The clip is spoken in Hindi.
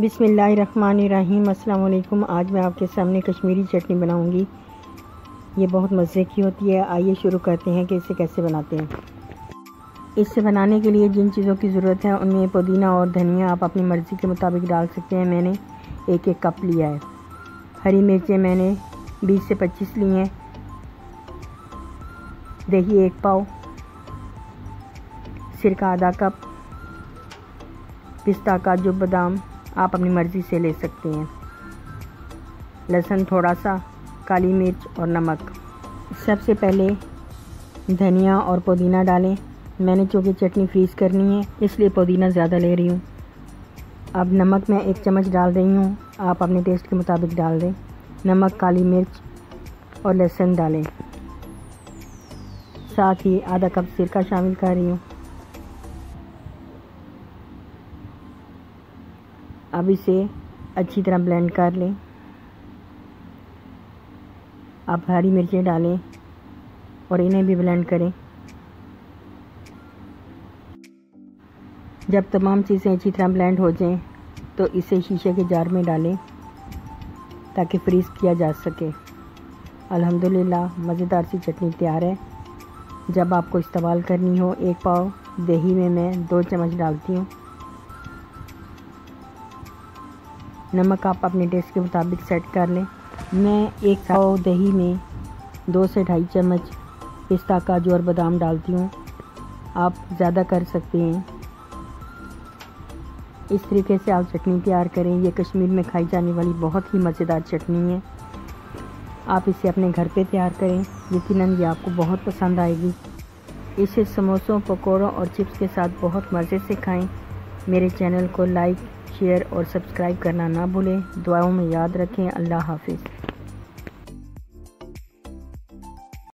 बिस्मिल्लाहिर्रहमानिर्रहीम। अस्सलाम वालेकुम। आज मैं आपके सामने कश्मीरी चटनी बनाऊंगी। ये बहुत मज़े की होती है। आइए शुरू करते हैं कि इसे कैसे बनाते हैं। इससे बनाने के लिए जिन चीज़ों की ज़रूरत है उनमें पुदीना और धनिया आप अपनी मर्ज़ी के मुताबिक डाल सकते हैं। मैंने एक एक कप लिया है। हरी मिर्चें मैंने 20 से 25 ली हैं। दही 1 पाव, सिरका ½ कप, पिस्ता, काजू, बादाम आप अपनी मर्ज़ी से ले सकते हैं, लहसुन थोड़ा सा, काली मिर्च और नमक। सबसे पहले धनिया और पुदीना डालें। मैंने चूँकि चटनी फ्रीज़ करनी है इसलिए पुदीना ज़्यादा ले रही हूँ। अब नमक मैं 1 चम्मच डाल रही हूँ, आप अपने टेस्ट के मुताबिक डाल दें। नमक, काली मिर्च और लहसुन डालें। साथ ही ½ कप सिरका शामिल कर रही हूँ। अब इसे अच्छी तरह ब्लेंड कर लें। आप हरी मिर्चें डालें और इन्हें भी ब्लेंड करें। जब तमाम चीज़ें अच्छी तरह ब्लेंड हो जाएं तो इसे शीशे के जार में डालें ताकि फ्रीज़ किया जा सके। अल्हम्दुलिल्लाह मज़ेदार सी चटनी तैयार है। जब आपको इस्तेमाल करनी हो 1 पाव दही में मैं 2 चम्मच डालती हूँ। नमक आप अपने टेस्ट के मुताबिक सेट कर लें। मैं 1 पाव दही में 2 से 2.5 चम्मच पिस्ता, काजू और बादाम डालती हूँ, आप ज़्यादा कर सकते हैं। इस तरीके से आप चटनी तैयार करें। ये कश्मीर में खाई जाने वाली बहुत ही मज़ेदार चटनी है। आप इसे अपने घर पे तैयार करें, यकीनन ये आपको बहुत पसंद आएगी। इसे समोसों, पकौड़ों और चिप्स के साथ बहुत मज़े से खाएँ। मेरे चैनल को लाइक, शेयर और सब्सक्राइब करना ना भूलें। दुआओं में याद रखें। अल्लाह हाफिज़।